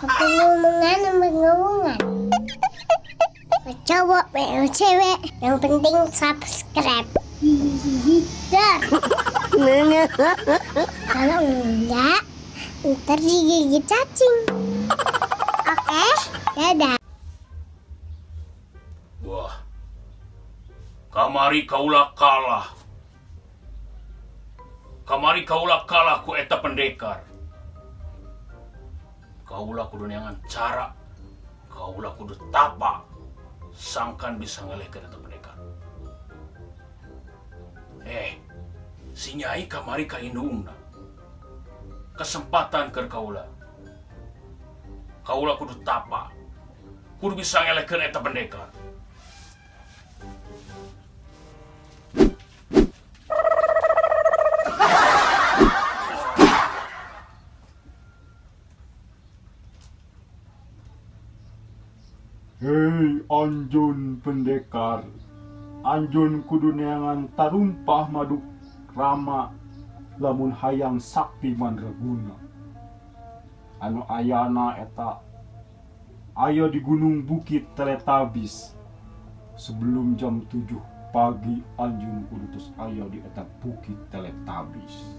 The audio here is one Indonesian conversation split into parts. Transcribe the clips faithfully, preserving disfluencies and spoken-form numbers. Pengulungan-pengulungan. Cowok, cewek. Yang penting subscribe. Dah. Kalau enggak, ntar digigit cacing. Oke, dadah. Wah, kamari kaulah kalah. Kamari kaulah kalah ku eta pendekar. Kaulah kudu neangan cara, kaulah kudu tapa, sangkan bisa ngelehkan eta pendekar. Eh, si nyai kamari ka indungna. Kesempatan ker kaulah. Kaulah kudu tapa, kudu bisa ngelehkan eta pendekar. Hei Anjun pendekar, Anjun kudu neangan tarumpah madukrama, lamun hayang sakti mandraguna. Anu ayana eta, ayo di gunung bukit Teletabis. Sebelum jam tujuh pagi Anjun kudu tos ayo di eta bukit Teletabis.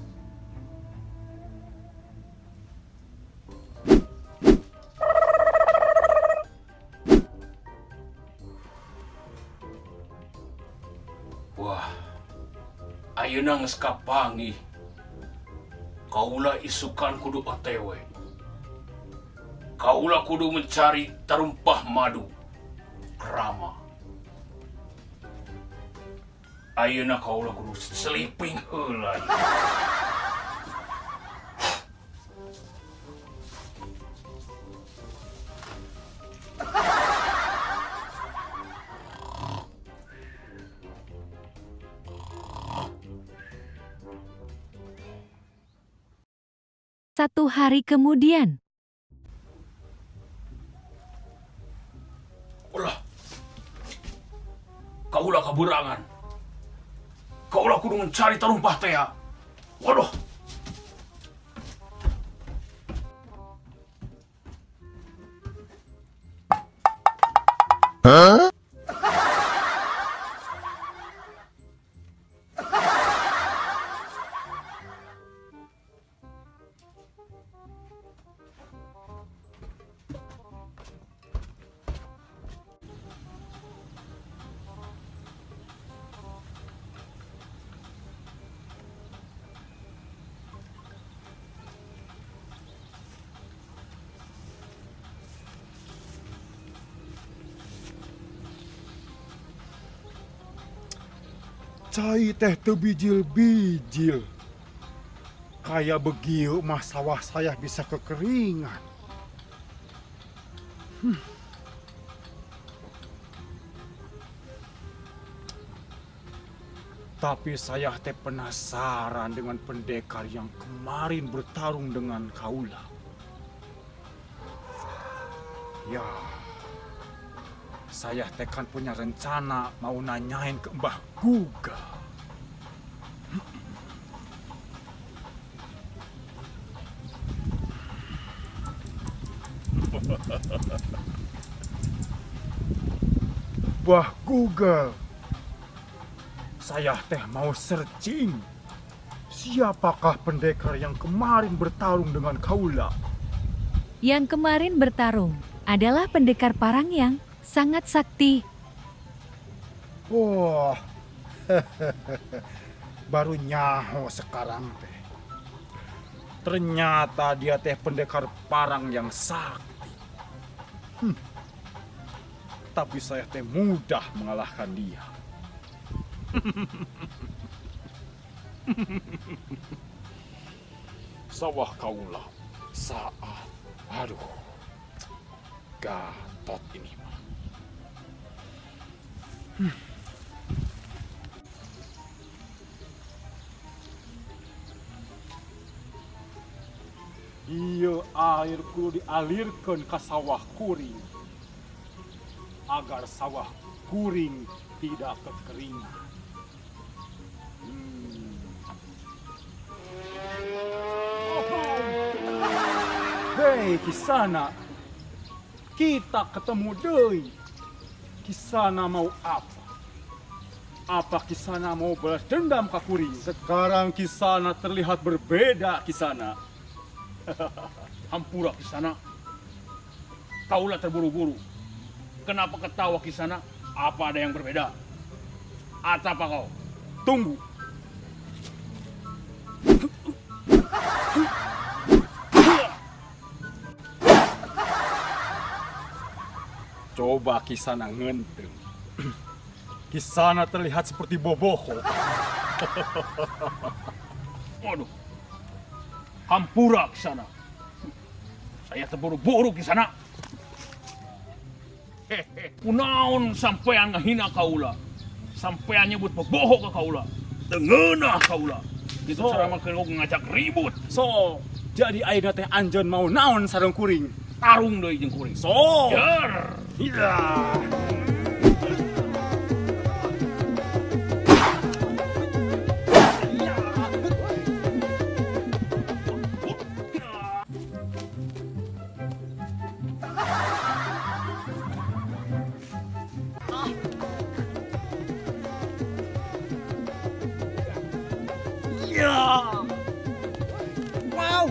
Wah, ayeuna geus kapanggih. Kaulah isukan kudu O T W. Kaulah kudu mencari tarumpah madukrama. Ayeuna kaulah kudu seliping heula. Satu hari kemudian. Ulah. Kaulah kaburangan. Kaulah kudu mencari tarumpah teh. Waduh. Hah? Cai teh teu bijil-bijil. Kaya begieu mah sawah saya bisa kekeringan. Hmm. Tapi saya teh penasaran dengan pendekar yang kemarin bertarung dengan kaulah. Ya, saya tekan punya rencana mau nanyain ke Mbah Guga. Mbah Guga, saya teh mau searching siapakah pendekar yang kemarin bertarung dengan kaulah. Yang kemarin bertarung adalah pendekar Parangyang. Sangat sakti. Wah, wow. Baru nyaho sekarang teh. Ternyata dia teh pendekar parang yang sakti. Hmm. Tapi saya teh mudah mengalahkan dia. Sawah kaulah saat. Aduh, gatot ini. Hmm. Iya, air kudu dialirkan ke sawah kuring agar sawah kuring tidak kekeringan. Hmm. Oh. Hei, Kisana, kita ketemu deui. Kisana mau apa? Apa Kisana mau balas dendam ka kuring? Sekarang Kisana terlihat berbeda Kisana. Hampura Kisana. Kaulah terburu-buru. Kenapa ketawa Kisana? Apa ada yang berbeda? Atapa kau? Tunggu. Coba Kisana ngenteng. Kisana terlihat seperti boboho. Waduh. Hampura Kisana. Saya terburu-buru Kisana. Kunaon sampean ngehina kaula. Sampean nyebut boboho ke kaula. Dengeunah kaula. Itu cara makhluk ngajak ribut. So, jadi ayeuna teh anjeun mau naon sareng kuring? Tarung deui jeung kuring. So. Jer. Iya. Wow.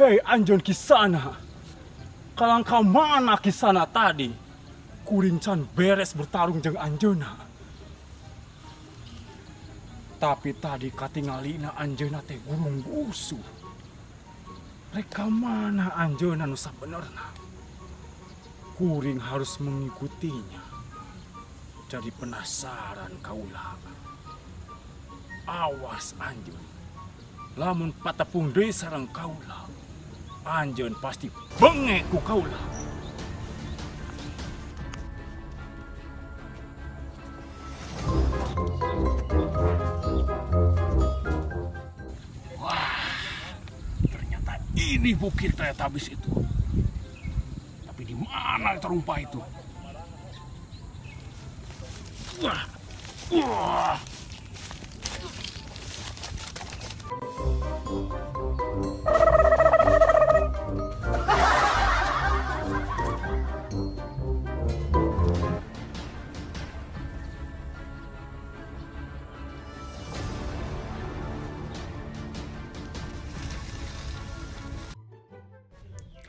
Hei anjeun Kisana, kalangka mana Kisana tadi? Kuring can beres bertarung jeung anjeunna. Tapi tadi katingalina anjeunna teh gurung gusuh. Rek ka mana anjeunna nu sabenerna? Kuring harus mengikutinya. Jadi penasaran kaula. Awas anjeun. Lamun patepung deui sareng kaula, anjeun pasti benge ku kaula. Wah, ternyata ini bukit Tetabis itu. Di mana terumpah itu? Wah, wah.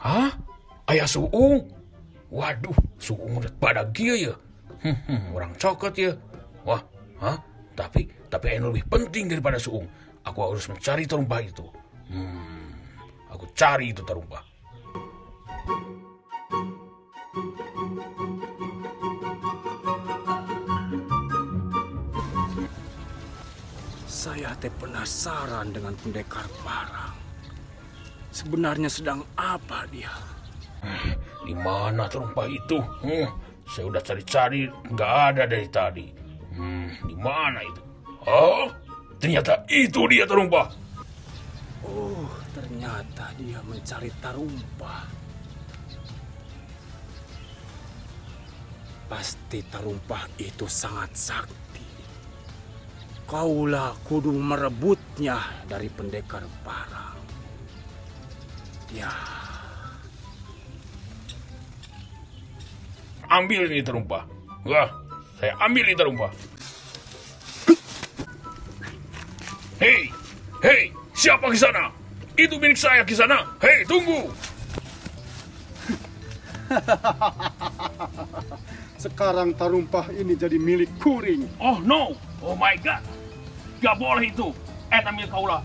Hah? Ayah Suung, waduh, Suung udah pada kia ya, hmm, hmm, orang cokot ya, wah, hah? Tapi, tapi yang lebih penting daripada Suung, aku harus mencari terumpah itu, hmm, aku cari itu terumpah. Saya teh penasaran dengan pendekar barang, sebenarnya sedang apa dia? Hmm, di mana terumpah itu? Hmm, saya udah cari-cari, nggak ada dari tadi. Hmm, di mana itu? Oh, ternyata itu dia terumpah. Oh, ternyata dia mencari tarumpah. Pasti tarumpah itu sangat sakti. Kaulah kudu merebutnya dari pendekar parang. Ya. Ambil ini terumpah. Wah, saya ambil ini terumpah. Hei, hei, siapa Kisana? Itu milik saya Kisana. Hei, tunggu. Sekarang tarumpah ini jadi milik kuring. Oh no, oh my god. Gak boleh itu. Eta milik kaula.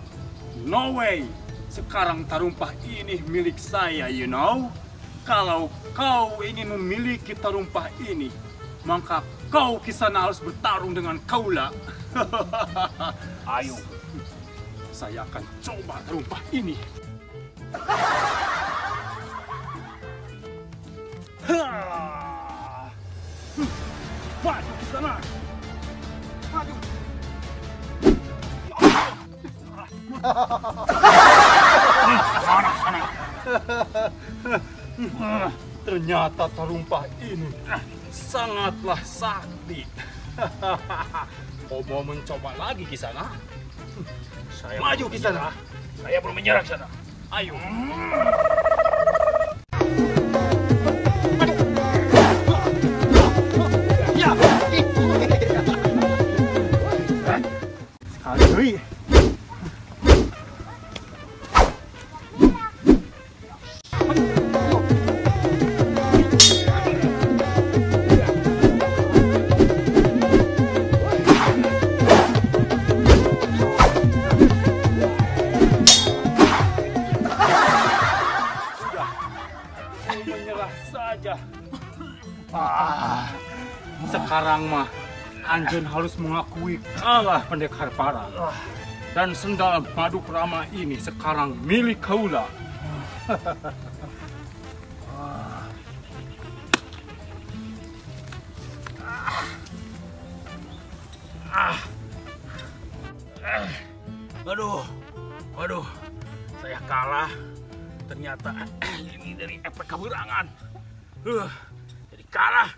No way. Sekarang tarumpah ini milik saya, you know. Kalau kau ingin memiliki tarumpah ini, maka kau Kisana harus bertarung dengan kaula. Ayo, saya akan coba tarumpah ini. Maju Kisana, maju. Hmm, ternyata tarumpah ini sangatlah sakti. Kau mau mencoba lagi ke sana? Saya maju ke sana. Saya belum menyerah ke sana. Ayo. Sekali. Sekarang mah Anjen harus mengakui kalah Pendekar Parang. Dan sendal Madukrama ini sekarang milik kaula. Waduh, waduh, saya kalah. Ternyata ini dari efek kaburangan. Uh, jadi kalah.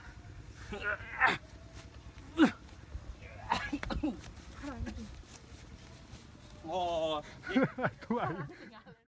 Oh,